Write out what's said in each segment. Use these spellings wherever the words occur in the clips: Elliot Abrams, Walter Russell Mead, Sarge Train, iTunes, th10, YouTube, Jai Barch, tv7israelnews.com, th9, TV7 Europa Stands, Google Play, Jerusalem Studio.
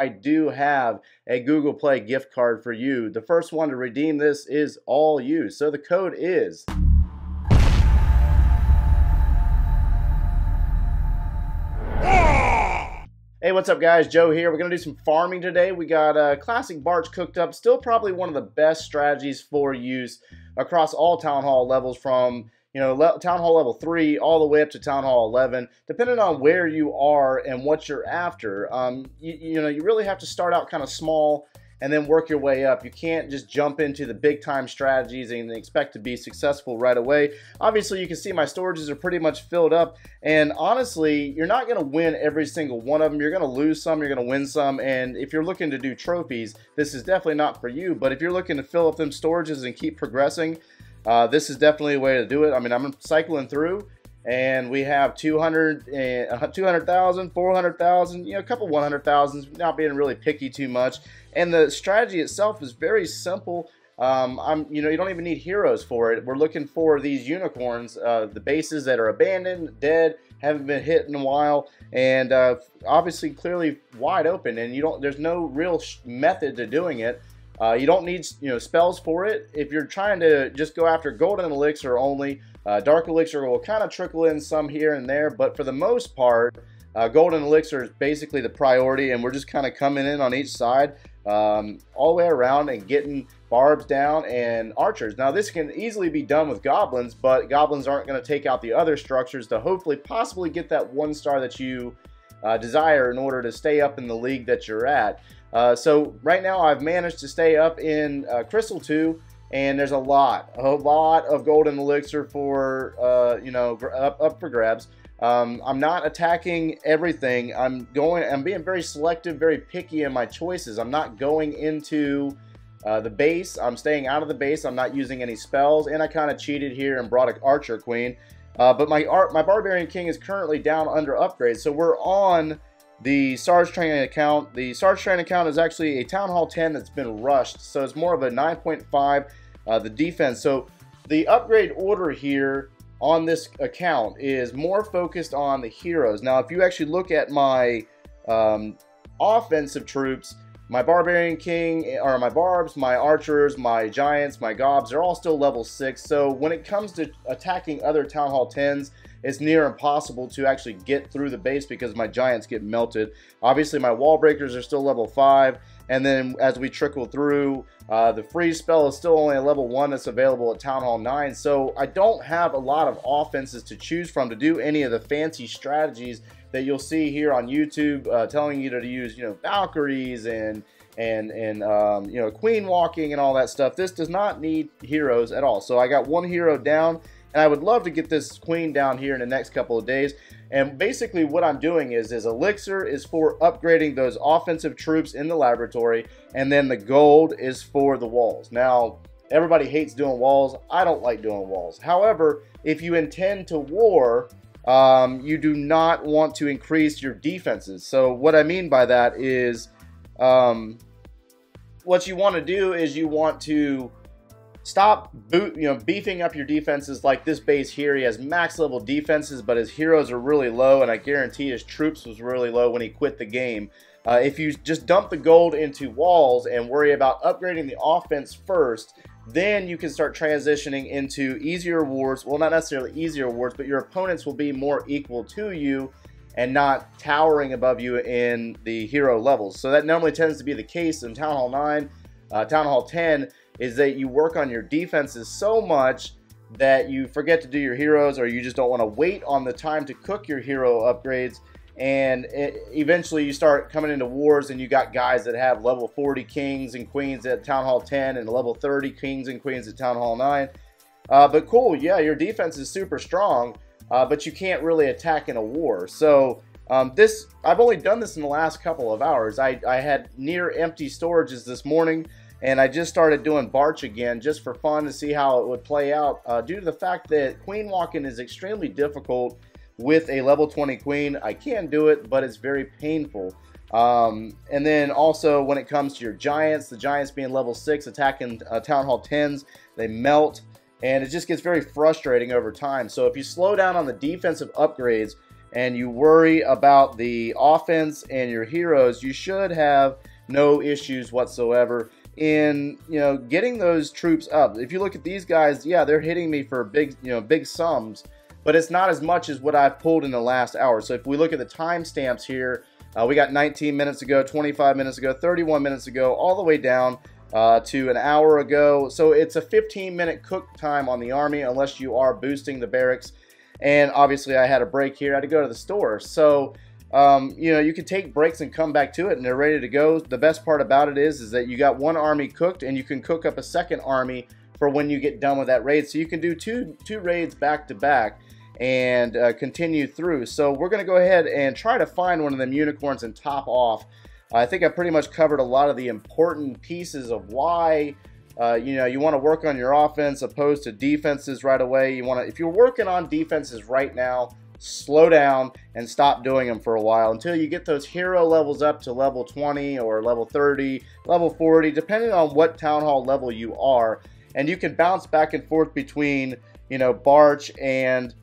I do have a Google Play gift card for you. The first one to redeem this is all you. So the code is Hey, what's up guys? Joe here. We're going to do some farming today. We got a classic Barch cooked up. Still probably one of the best strategies for use across all Town Hall levels, from Town Hall level 3 all the way up to Town Hall 11, depending on where you are and what you're after. You really have to start out kind of small and then work your way up. You can't just jump into the big time strategies and expect to be successful right away. Obviously, you can see my storages are pretty much filled up, and honestly, you're not gonna win every single one of them. You're gonna lose some, you're gonna win some, and if you're looking to do trophies, this is definitely not for you. But if you're looking to fill up them storages and keep progressing, this is definitely a way to do it. I mean, I'm cycling through, and we have 200,000, 400,000, a couple 100,000s, not being really picky too much. And the strategy itself is very simple. You don't even need heroes for it. We're looking for these unicorns, the bases that are abandoned, dead, haven't been hit in a while, and obviously clearly wide open, and there's no real method to doing it. You don't need spells for it. If you're trying to just go after golden elixir only, dark elixir will kind of trickle in some here and there, but for the most part, golden elixir is basically the priority, and we're just kind of coming in on each side all the way around and getting barbs down and archers. Now this can easily be done with goblins, but goblins aren't going to take out the other structures to hopefully possibly get that 1 star that you desire in order to stay up in the league that you're at. So right now I've managed to stay up in Crystal 2, and there's a lot of golden elixir for up for grabs. I'm not attacking everything. I'm being very selective, very picky in my choices. I'm not going into the base. I'm staying out of the base. I'm not using any spells, and I kind of cheated here and brought an archer queen. But my Barbarian King is currently down under upgrade, so we're on the Sarge Train account. The Sarge Train account is actually a Town Hall 10 that's been rushed, so it's more of a 9.5, the defense. So the upgrade order here on this account is more focused on the heroes. Now, if you actually look at my offensive troops, my Barbarian King, or my Barbs, my Archers, my Giants, my Gobs, they're all still level 6. So when it comes to attacking other Town Hall 10s, it's near impossible to actually get through the base because my Giants get melted. Obviously, my Wall Breakers are still level 5. And then as we trickle through, the Freeze spell is still only a level 1 that's available at Town Hall 9. So I don't have a lot of offenses to choose from to do any of the fancy strategies that you'll see here on YouTube, telling you to use, Valkyries and queen walking and all that stuff. This does not need heroes at all. So I got one hero down, and I would love to get this queen down here in the next couple of days. And basically what I'm doing is elixir is for upgrading those offensive troops in the laboratory, and then the gold is for the walls. Now, everybody hates doing walls. I don't like doing walls. However, if you intend to war, you do not want to increase your defenses. So what I mean by that is what you want to do is you want to stop beefing up your defenses. Like this base here, he has max level defenses, but his heroes are really low, and I guarantee his troops was really low when he quit the game. If you just dump the gold into walls and worry about upgrading the offense first, then you can start transitioning into easier wars. Well, not necessarily easier wars, but your opponents will be more equal to you and not towering above you in the hero levels. So that normally tends to be the case in Town Hall 9, Town Hall 10, is that you work on your defenses so much that you forget to do your heroes, or you just don't want to wait on the time to cook your hero upgrades, and eventually you start coming into wars and you got guys that have level 40 kings and queens at Town Hall 10 and level 30 kings and queens at Town Hall 9. But cool, yeah, your defense is super strong, but you can't really attack in a war. So I've only done this in the last couple of hours. I had near empty storages this morning, and I just started doing Barch again just for fun to see how it would play out, due to the fact that queen walking is extremely difficult with a level 20 queen. I can do it, but it's very painful. And then also when it comes to your giants, the giants being level 6 attacking Town Hall 10s, they melt, and it just gets very frustrating over time. So if you slow down on the defensive upgrades and you worry about the offense and your heroes, you should have no issues whatsoever in, you know, getting those troops up. If you look at these guys, yeah, they're hitting me for big, you know, big sums, but it's not as much as what I've pulled in the last hour. So if we look at the timestamps here, we got 19 minutes ago, 25 minutes ago, 31 minutes ago, all the way down to an hour ago. So it's a 15-minute cook time on the army unless you are boosting the barracks. And obviously I had a break here. I had to go to the store. So, you know, you can take breaks and come back to it and they're ready to go. The best part about it is that you got one army cooked and you can cook up a second army for when you get done with that raid. So you can do two raids back to back and continue through. So we're going to go ahead and try to find one of them unicorns and top off. I think I pretty much covered a lot of the important pieces of why you know, you want to work on your offense opposed to defenses right away. You want to, if you're working on defenses right now, slow down and stop doing them for a while until you get those hero levels up to level 20 or level 30, level 40, depending on what town hall level you are. And you can bounce back and forth between, you know, Barch and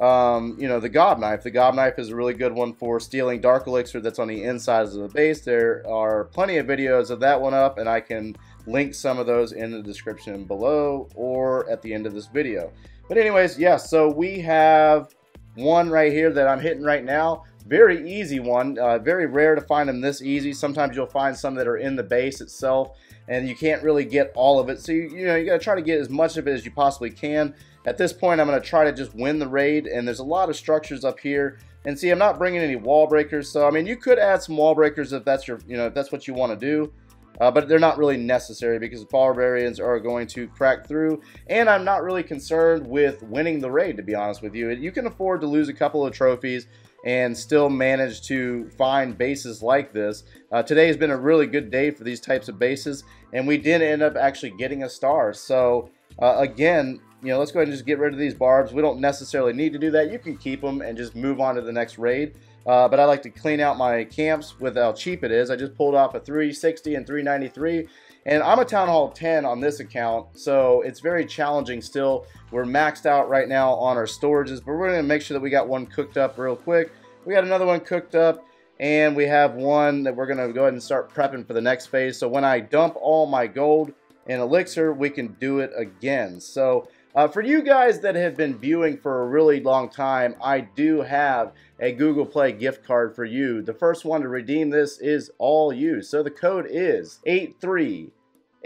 you know, the Gob Knife. The Gob Knife is a really good one for stealing Dark Elixir that's on the insides of the base. There are plenty of videos of that one up, and I can link some of those in the description below or at the end of this video. But anyways, yeah, so we have one right here that I'm hitting right now. Very easy one. Very rare to find them this easy. Sometimes you'll find some that are in the base itself, and you can't really get all of it. So, you know, you got to try to get as much of it as you possibly can. At this point, I'm going to try to just win the raid, and there's a lot of structures up here. And see, I'm not bringing any wall breakers. So, I mean, you could add some wall breakers if that's your, you know, if that's what you want to do. But they're not really necessary because barbarians are going to crack through. And I'm not really concerned with winning the raid, to be honest with you. You can afford to lose a couple of trophies and still manage to find bases like this. Today has been a really good day for these types of bases, and we did end up actually getting a star. So again, you know, let's go ahead and just get rid of these barbs. We don't necessarily need to do that. You can keep them and just move on to the next raid. But I like to clean out my camps with how cheap it is. I just pulled off a 360 and 393. And I'm a Town Hall 10 on this account, so it's very challenging still. We're maxed out right now on our storages, but we're going to make sure that we got one cooked up real quick. We got another one cooked up, and we have one that we're going to go ahead and start prepping for the next phase. So when I dump all my gold and elixir, we can do it again. So for you guys that have been viewing for a really long time, I do have a Google Play gift card for you. The first one to redeem this is all you. So the code is 83.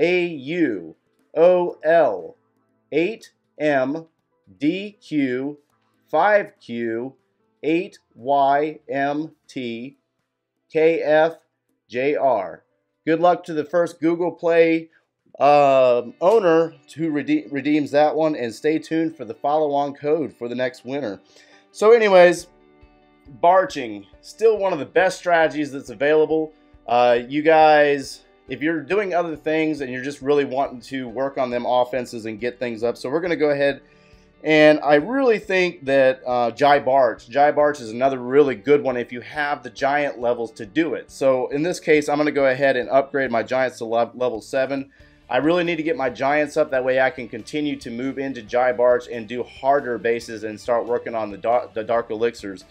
AUL8MDQ5Q8YMTKFJR. Good luck to the first Google Play owner who redeems that one, and stay tuned for the follow-on code for the next winner. So anyways, barching, still one of the best strategies that's available. You guys, if you're doing other things and you're just really wanting to work on them offenses and get things up, so we're going to go ahead, and I really think that Jai Barch. Jai Barch is another really good one if you have the giant levels to do it. So in this case, I'm going to go ahead and upgrade my giants to level 7. I really need to get my giants up. That way I can continue to move into Jai Barch and do harder bases and start working on the dark elixirs.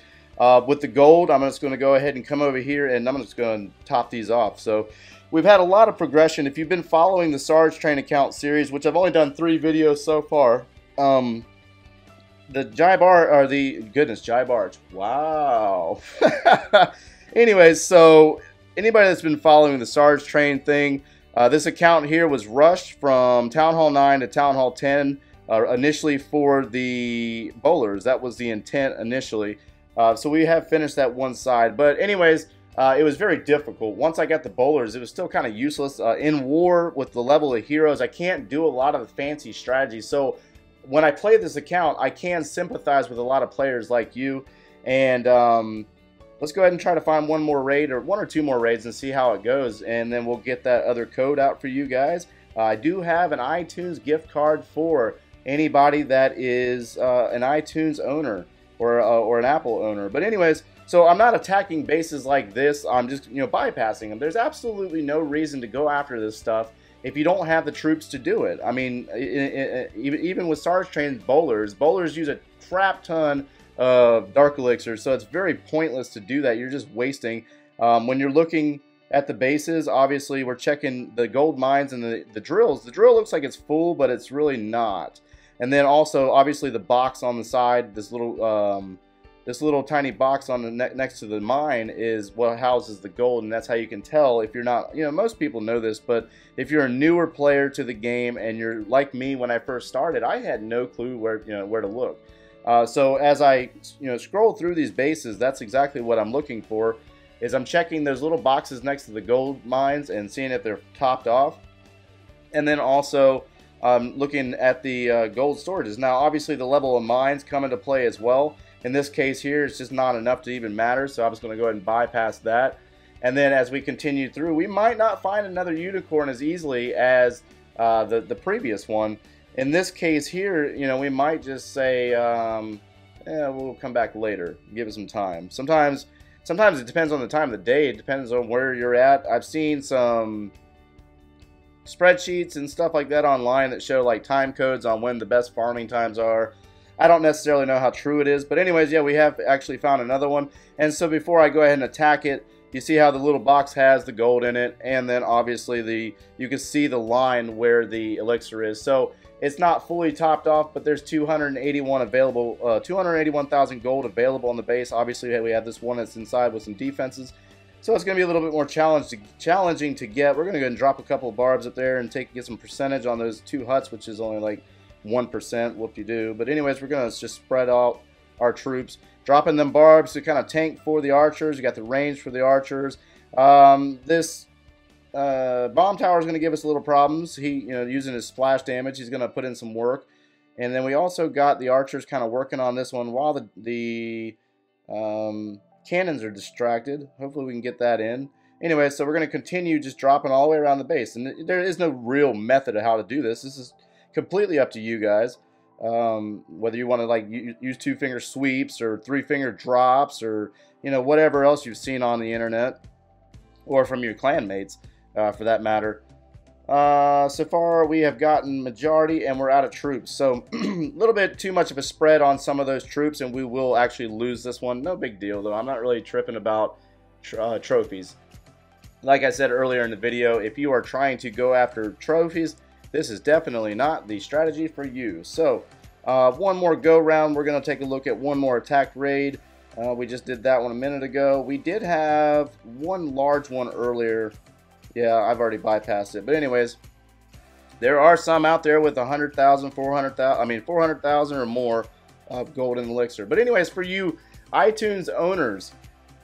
With the gold, I'm just going to go ahead and come over here, and I'm just going to top these off. So we've had a lot of progression. If you've been following the Sarge Train account series, which I've only done 3 videos so far, the Jai Barch, or the, goodness, Jai Barch. Wow. Anyways, so anybody that's been following the Sarge Train thing, this account here was rushed from Town Hall 9 to Town Hall 10 initially for the bowlers. That was the intent initially. So we have finished that one side, but anyways, it was very difficult. Once I got the bowlers, it was still kind of useless. In war with the level of heroes, I can't do a lot of the fancy strategies. So when I play this account, I can sympathize with a lot of players like you. And let's go ahead and try to find one more raid, or 1 or 2 more raids, and see how it goes. And then we'll get that other code out for you guys. I do have an iTunes gift card for anybody that is an iTunes owner. Or an Apple owner. But anyways, so I'm not attacking bases like this. I'm just, you know, bypassing them. There's absolutely no reason to go after this stuff if you don't have the troops to do it. I mean, even with Sarge Train's bowlers use a crap ton of Dark Elixir, so it's very pointless to do that. You're just wasting. When you're looking at the bases, obviously we're checking the gold mines and the drills. The drill looks like it's full, but it's really not. And then also, obviously, the box on the side, this little tiny box on the next to the mine is what houses the gold, and that's how you can tell if you're not, you know, most people know this, but if you're a newer player to the game and you're like me when I first started, I had no clue where, you know, where to look. So as I, you know, scroll through these bases, that's exactly what I'm looking for, is I'm checking those little boxes next to the gold mines and seeing if they're topped off. And then also looking at the gold storages. Now, obviously, the level of mines come into play as well. In this case here, it's just not enough to even matter, so I'm just going to go ahead and bypass that. And then as we continue through, we might not find another unicorn as easily as the previous one. In this case here, you know, we might just say, we'll come back later. Give it some time. Sometimes it depends on the time of the day. It depends on where you're at. I've seen some spreadsheets and stuff like that online that show like time codes on when the best farming times are. I don't necessarily know how true it is, but anyways, yeah, we have actually found another one. And so before I go ahead and attack it, you see how the little box has the gold in it, and then obviously you can see the line where the elixir is. So it's not fully topped off, but there's 281 available, 281,000 gold available on the base. Obviously, we have this one that's inside with some defenses. So it's going to be a little bit more challenging to get. We're going to go ahead and drop a couple of barbs up there and get some percentage on those two huts, which is only like 1%, whoop-de-doo. But anyways, we're going to just spread out our troops, dropping them barbs to kind of tank for the archers. You got the range for the archers. This bomb tower is going to give us a little problems. He, you know, using his splash damage, he's going to put in some work. And then we also got the archers kind of working on this one while the cannons are distracted. Hopefully we can get that in. Anyway, so we're going to continue just dropping all the way around the base. And there is no real method of how to do this. This is completely up to you guys. Whether you want to like use two-finger sweeps or three-finger drops or, you know, whatever else you've seen on the internet or from your clanmates for that matter. So far we have gotten majority and we're out of troops, so a little bit too much of a spread on some of those troops, and we will actually lose this one. No big deal though. I'm not really tripping about trophies. Like I said earlier in the video, if you are trying to go after trophies, this is definitely not the strategy for you. So one more go round, we're going to take a look at one more attack raid. We just did that one a minute ago. We did have one large one earlier. Yeah, I've already bypassed it. But anyways, there are some out there with 100,000, 400,000, I mean 400,000 or more of gold and elixir. But anyways, for you iTunes owners,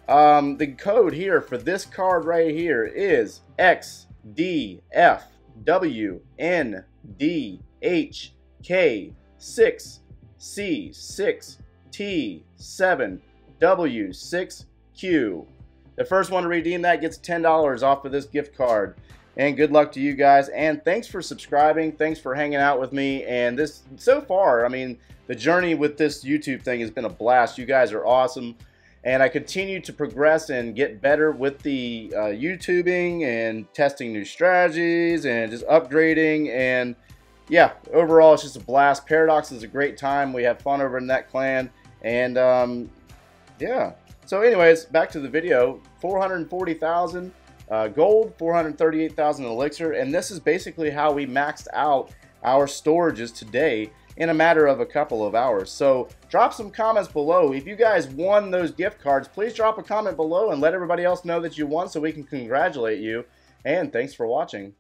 the code here for this card right here is XDFWNDHK6C6T7W6Q. The first one to redeem that gets $10 off of this gift card. And good luck to you guys. And thanks for subscribing. Thanks for hanging out with me. And this, so far, I mean, the journey with this YouTube thing has been a blast. You guys are awesome. And I continue to progress and get better with the YouTubing and testing new strategies and just upgrading. And yeah, overall, it's just a blast. Paradox is a great time. We have fun over in that clan. And yeah. So anyways, back to the video, 440,000 gold, 438,000 elixir, and this is basically how we maxed out our storages today in a matter of a couple of hours. So drop some comments below. If you guys won those gift cards, please drop a comment below and let everybody else know that you won so we can congratulate you. And thanks for watching.